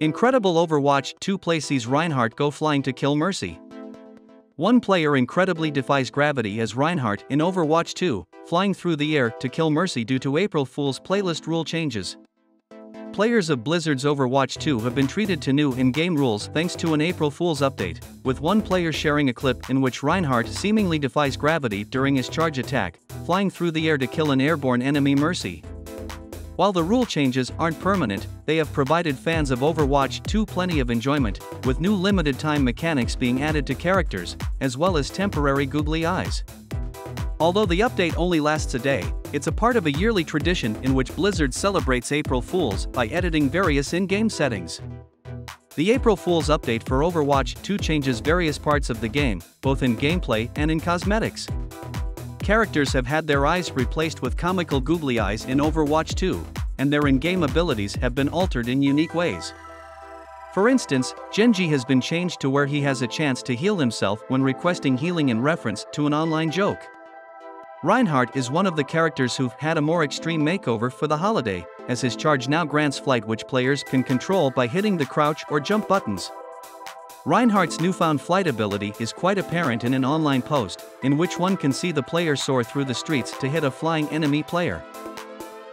Incredible Overwatch 2 play sees Reinhardt go flying to kill Mercy. One player incredibly defies gravity as Reinhardt in Overwatch 2, flying through the air to kill Mercy due to April Fool's playlist rule changes. Players of Blizzard's Overwatch 2 have been treated to new in-game rules thanks to an April Fool's update, with one player sharing a clip in which Reinhardt seemingly defies gravity during his charge attack, flying through the air to kill an airborne enemy Mercy. While the rule changes aren't permanent, they have provided fans of Overwatch 2 plenty of enjoyment, with new limited-time mechanics being added to characters, as well as temporary googly eyes. Although the update only lasts a day, it's a part of a yearly tradition in which Blizzard celebrates April Fools by editing various in-game settings. The April Fools update for Overwatch 2 changes various parts of the game, both in gameplay and in cosmetics. Characters have had their eyes replaced with comical googly eyes in Overwatch 2, and their in-game abilities have been altered in unique ways. For instance, Genji has been changed to where he has a chance to heal himself when requesting healing in reference to an online joke. Reinhardt is one of the characters who've had a more extreme makeover for the holiday, as his charge now grants flight, which players can control by hitting the crouch or jump buttons. Reinhardt's newfound flight ability is quite apparent in an online post, in which one can see the player soar through the streets to hit a flying enemy player.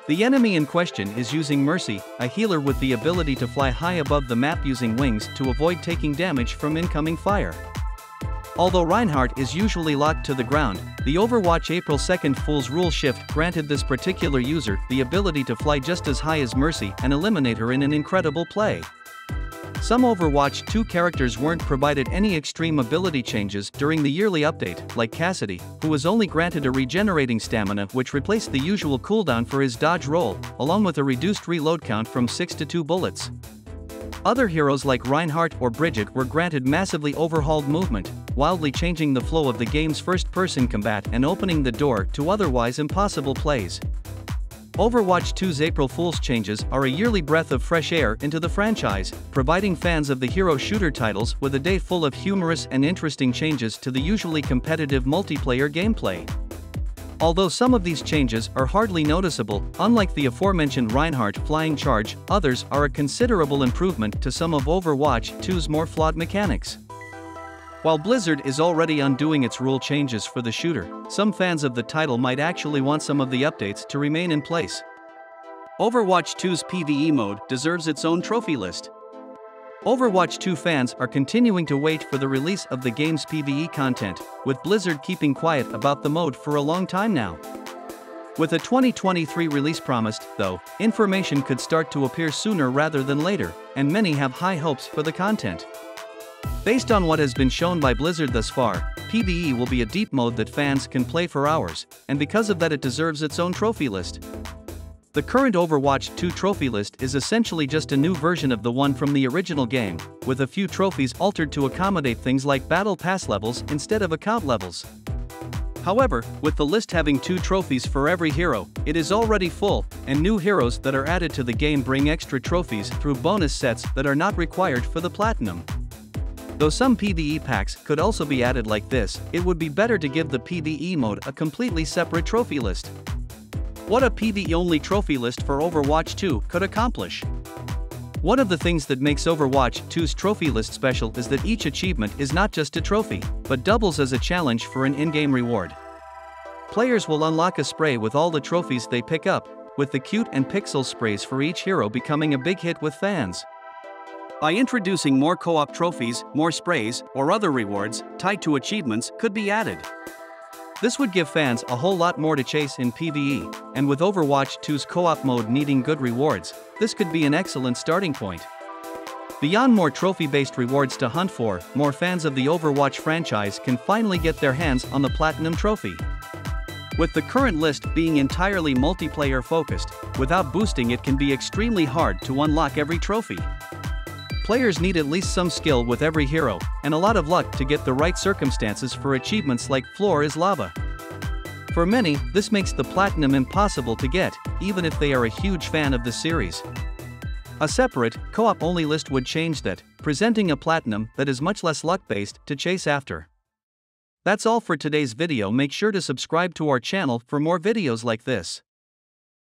The enemy in question is using Mercy, a healer with the ability to fly high above the map using wings to avoid taking damage from incoming fire. Although Reinhardt is usually locked to the ground, the Overwatch April 2nd Fool's rule shift granted this particular user the ability to fly just as high as Mercy and eliminate her in an incredible play. Some Overwatch 2 characters weren't provided any extreme ability changes during the yearly update, like Cassidy, who was only granted a regenerating stamina which replaced the usual cooldown for his dodge roll, along with a reduced reload count from 6 to 2 bullets. Other heroes like Reinhardt or Brigitte were granted massively overhauled movement, wildly changing the flow of the game's first-person combat and opening the door to otherwise impossible plays. Overwatch 2's April Fool's changes are a yearly breath of fresh air into the franchise, providing fans of the hero shooter titles with a day full of humorous and interesting changes to the usually competitive multiplayer gameplay. Although some of these changes are hardly noticeable, unlike the aforementioned Reinhardt flying charge, others are a considerable improvement to some of Overwatch 2's more flawed mechanics. While Blizzard is already undoing its rule changes for the shooter, some fans of the title might actually want some of the updates to remain in place. Overwatch 2's PvE mode deserves its own trophy list. Overwatch 2 fans are continuing to wait for the release of the game's PvE content, with Blizzard keeping quiet about the mode for a long time now. With a 2023 release promised, though, information could start to appear sooner rather than later, and many have high hopes for the content. Based on what has been shown by Blizzard thus far, PvE will be a deep mode that fans can play for hours, and because of that it deserves its own trophy list. The current Overwatch 2 trophy list is essentially just a new version of the one from the original game, with a few trophies altered to accommodate things like battle pass levels instead of account levels. However, with the list having 2 trophies for every hero, it is already full, and new heroes that are added to the game bring extra trophies through bonus sets that are not required for the platinum. Though some PvE packs could also be added like this, it would be better to give the PvE mode a completely separate trophy list. What a PvE-only trophy list for Overwatch 2 could accomplish. One of the things that makes Overwatch 2's trophy list special is that each achievement is not just a trophy, but doubles as a challenge for an in-game reward. Players will unlock a spray with all the trophies they pick up, with the cute and pixel sprays for each hero becoming a big hit with fans. By introducing more co-op trophies, more sprays, or other rewards tied to achievements could be added. This would give fans a whole lot more to chase in PvE, and with Overwatch 2's co-op mode needing good rewards, this could be an excellent starting point. Beyond more trophy-based rewards to hunt for, more fans of the Overwatch franchise can finally get their hands on the Platinum Trophy. With the current list being entirely multiplayer-focused, without boosting it can be extremely hard to unlock every trophy. Players need at least some skill with every hero, and a lot of luck to get the right circumstances for achievements like Floor is Lava. For many, this makes the platinum impossible to get, even if they are a huge fan of the series. A separate, co-op-only list would change that, presenting a platinum that is much less luck-based to chase after. That's all for today's video. Make sure to subscribe to our channel for more videos like this.